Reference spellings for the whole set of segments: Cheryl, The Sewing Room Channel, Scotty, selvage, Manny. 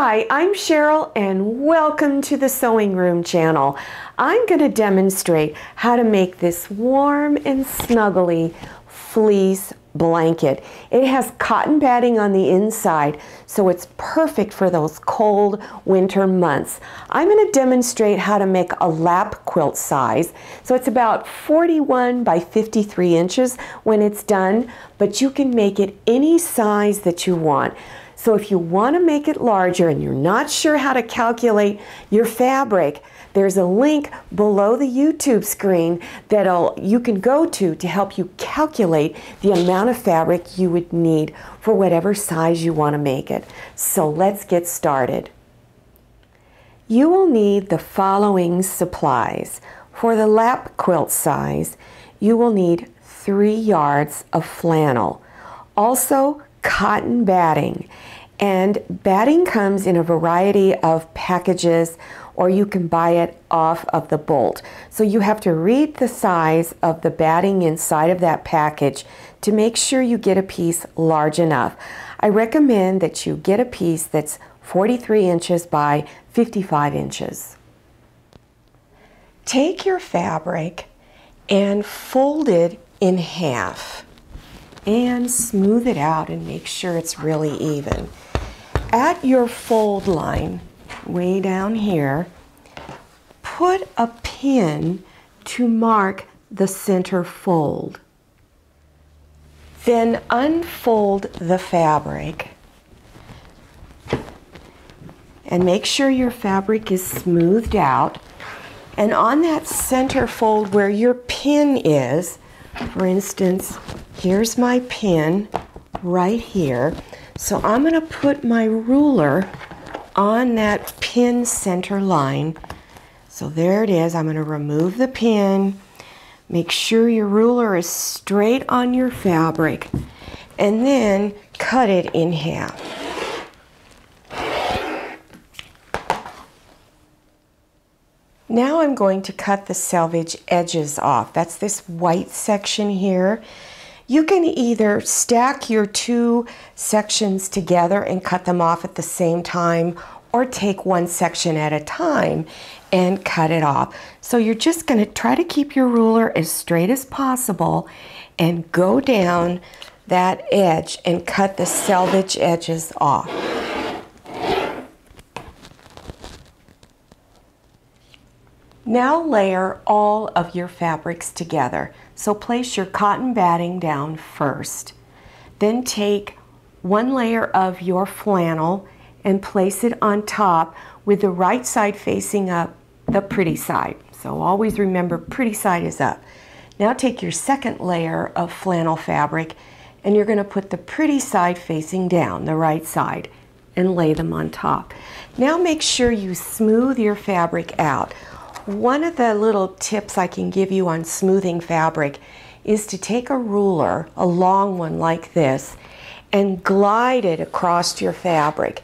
Hi, I'm Cheryl and welcome to the Sewing Room Channel. I'm going to demonstrate how to make this warm and snuggly fleece blanket. It has cotton batting on the inside, so it's perfect for those cold winter months. I'm going to demonstrate how to make a lap quilt size. So it's about 41 by 53 inches when it's done, but you can make it any size that you want. So if you want to make it larger and you're not sure how to calculate your fabric, there's a link below the YouTube screen that you can go to help you calculate the amount of fabric you would need for whatever size you want to make it. So let's get started. You will need the following supplies. For the lap quilt size, you will need 3 yards of flannel. Also, cotton batting, and batting comes in a variety of packages, or you can buy it off of the bolt. So you have to read the size of the batting inside of that package to make sure you get a piece large enough. I recommend that you get a piece that's 43 inches by 55 inches. Take your fabric and fold it in half and smooth it out and make sure it's really even. At your fold line, way down here, put a pin to mark the center fold. Then unfold the fabric and make sure your fabric is smoothed out. And on that center fold where your pin is, for instance, here's my pin right here. So I'm going to put my ruler on that pin center line. So there it is. I'm going to remove the pin. Make sure your ruler is straight on your fabric and then cut it in half. Now I'm going to cut the selvage edges off. That's this white section here. You can either stack your two sections together and cut them off at the same time, or take one section at a time and cut it off. So you're just going to try to keep your ruler as straight as possible and go down that edge and cut the selvage edges off. Now layer all of your fabrics together. So place your cotton batting down first. Then take one layer of your flannel and place it on top with the right side facing up, the pretty side. So always remember, pretty side is up. Now take your second layer of flannel fabric and you're going to put the pretty side facing down, the right side, and lay them on top. Now make sure you smooth your fabric out. One of the little tips I can give you on smoothing fabric is to take a ruler, a long one like this, and glide it across your fabric.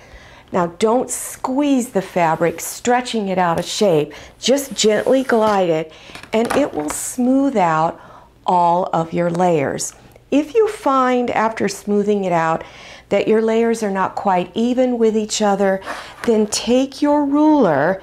Now don't squeeze the fabric, stretching it out of shape. Just gently glide it and it will smooth out all of your layers. If you find after smoothing it out that your layers are not quite even with each other, then take your ruler,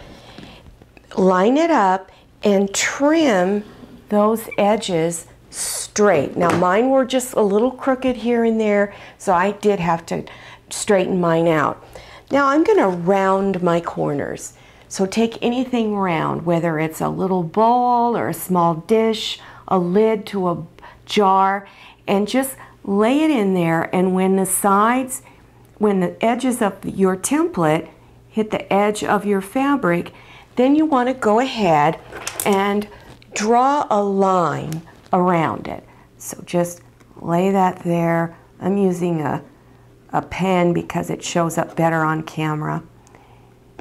line it up and trim those edges straight. Now mine were just a little crooked here and there, so I did have to straighten mine out. Now I'm going to round my corners. So take anything round, whether it's a little bowl or a small dish, a lid to a jar, and just lay it in there. And when the edges of your template hit the edge of your fabric, then you want to go ahead and draw a line around it. So just lay that there. I'm using a pen because it shows up better on camera.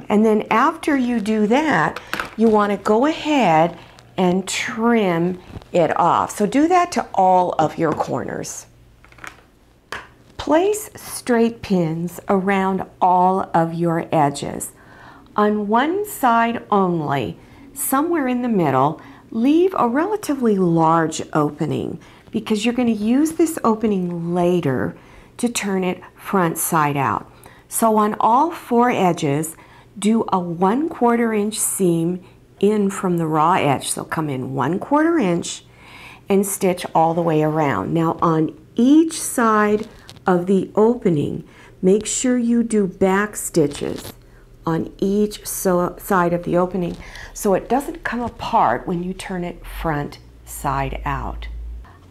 And then after you do that, you want to go ahead and trim it off. So do that to all of your corners. Place straight pins around all of your edges. On one side only, somewhere in the middle, leave a relatively large opening because you're going to use this opening later to turn it front side out. So on all four edges, do a 1/4 inch seam in from the raw edge. So come in 1/4 inch and stitch all the way around. Now on each side of the opening, make sure you do back stitches on each side of the opening so it doesn't come apart when you turn it front side out.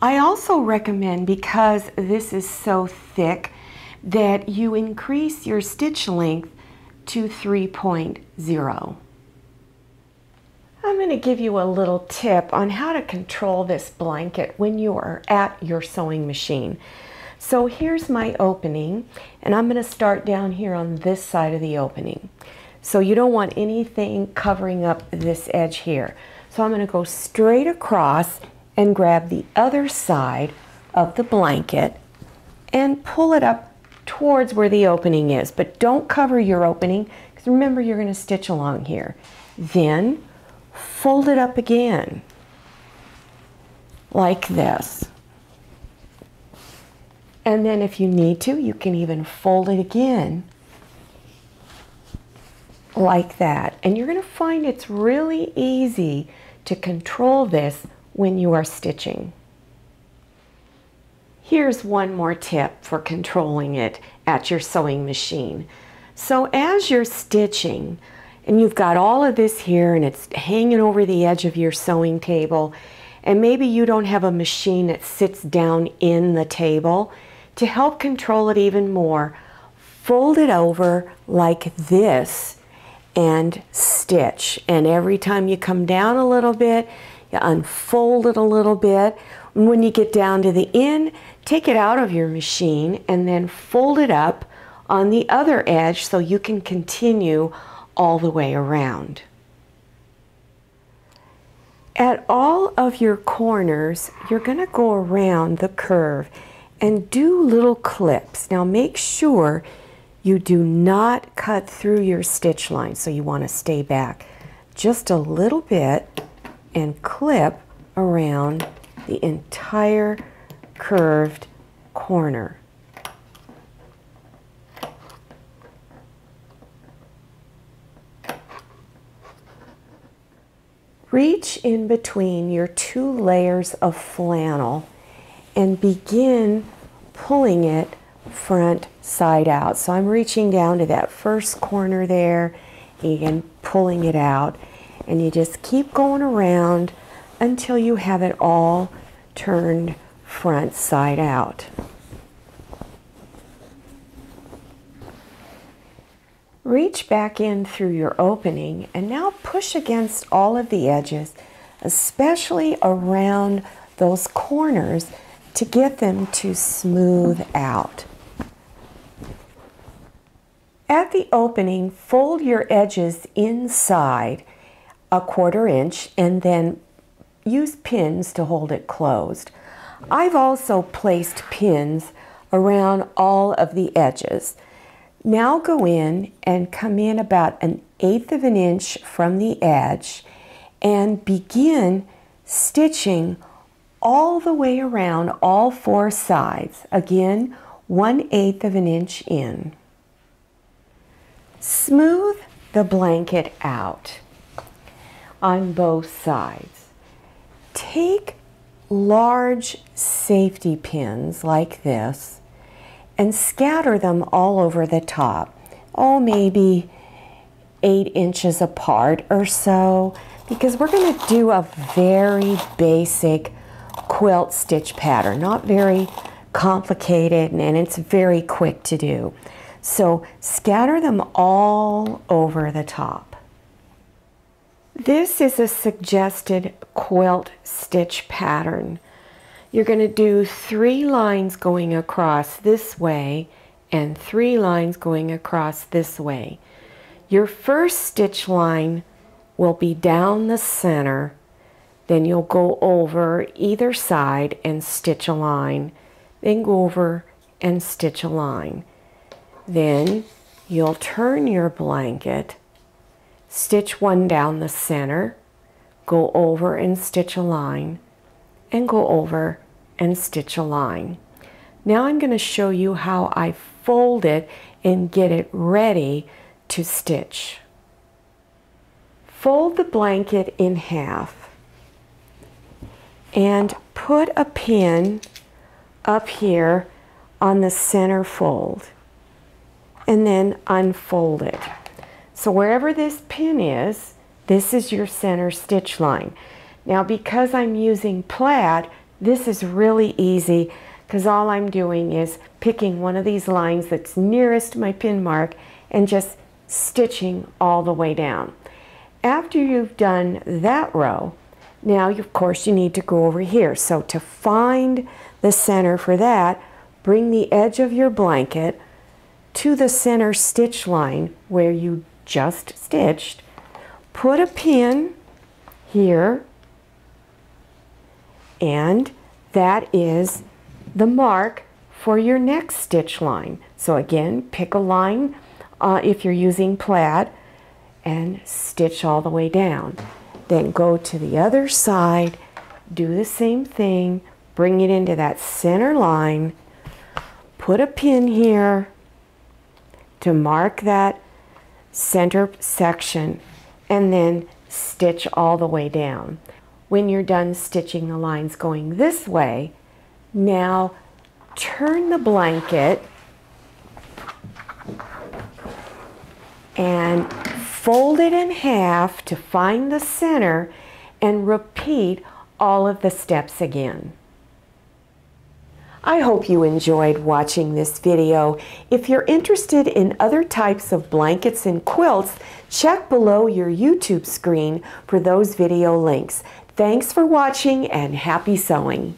I also recommend, because this is so thick, that you increase your stitch length to 3.0. I'm going to give you a little tip on how to control this blanket when you are at your sewing machine. So here's my opening, and I'm going to start down here on this side of the opening. So you don't want anything covering up this edge here. So I'm going to go straight across and grab the other side of the blanket and pull it up towards where the opening is, but don't cover your opening, because remember, you're going to stitch along here. Then fold it up again like this, and then if you need to, you can even fold it again like that. And you're going to find it's really easy to control this when you are stitching. Here's one more tip for controlling it at your sewing machine. So as you're stitching and you've got all of this here and it's hanging over the edge of your sewing table, and maybe you don't have a machine that sits down in the table, to help control it even more, fold it over like this and stitch. And every time you come down a little bit, you unfold it a little bit. When you get down to the end, take it out of your machine and then fold it up on the other edge so you can continue all the way around. At all of your corners, you're going to go around the curve and do little clips. Now make sure you do not cut through your stitch line, so you want to stay back just a little bit and clip around the entire curved corner. Reach in between your two layers of flannel and begin pulling it front side out. So I'm reaching down to that first corner there and pulling it out, and you just keep going around until you have it all turned front side out. Reach back in through your opening and now push against all of the edges, especially around those corners, to get them to smooth out. At the opening, fold your edges inside 1/4 inch and then use pins to hold it closed. I've also placed pins around all of the edges. Now go in and come in about 1/8 inch from the edge and begin stitching all the way around all four sides. Again, 1/8 inch in. Smooth the blanket out on both sides. Take large safety pins like this and scatter them all over the top. Oh, maybe 8 inches apart or so, because we're going to do a very basic quilt stitch pattern, not very complicated, and it's very quick to do. So scatter them all over the top. This is a suggested quilt stitch pattern. You're going to do 3 lines going across this way and 3 lines going across this way. Your first stitch line will be down the center, then you'll go over either side and stitch a line, then go over and stitch a line. Then you'll turn your blanket, stitch one down the center, go over and stitch a line, and go over and stitch a line. Now I'm going to show you how I fold it and get it ready to stitch. Fold the blanket in half and put a pin up here on the center fold and then unfold it. So wherever this pin is, this is your center stitch line. Now because I'm using plaid, this is really easy because all I'm doing is picking one of these lines that's nearest my pin mark and just stitching all the way down. After you've done that row, now of course you need to go over here. So to find the center for that, bring the edge of your blanket to the center stitch line where you just stitched, put a pin here, and that is the mark for your next stitch line. So again, pick a line if you're using plaid and stitch all the way down. Then go to the other side, do the same thing, bring it into that center line, put a pin here to mark that center section, and then stitch all the way down. When you're done stitching the lines going this way, now turn the blanket and fold it in half to find the center and repeat all of the steps again. I hope you enjoyed watching this video. If you're interested in other types of blankets and quilts, check below your YouTube screen for those video links. Thanks for watching and happy sewing!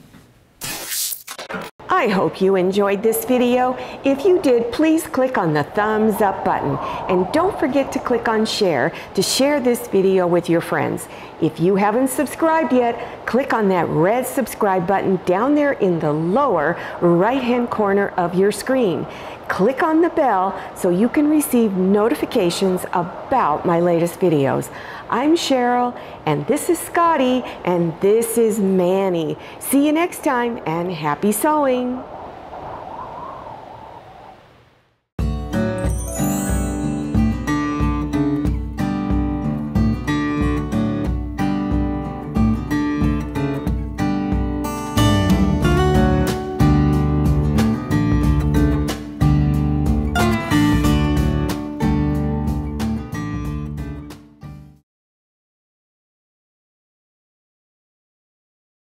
I hope you enjoyed this video. If you did, please click on the thumbs up button and don't forget to click on share to share this video with your friends. If you haven't subscribed yet, click on that red subscribe button down there in the lower right hand corner of your screen. Click on the bell so you can receive notifications about my latest videos. I'm Cheryl, and this is Scotty, and this is Manny. See you next time, and happy sewing!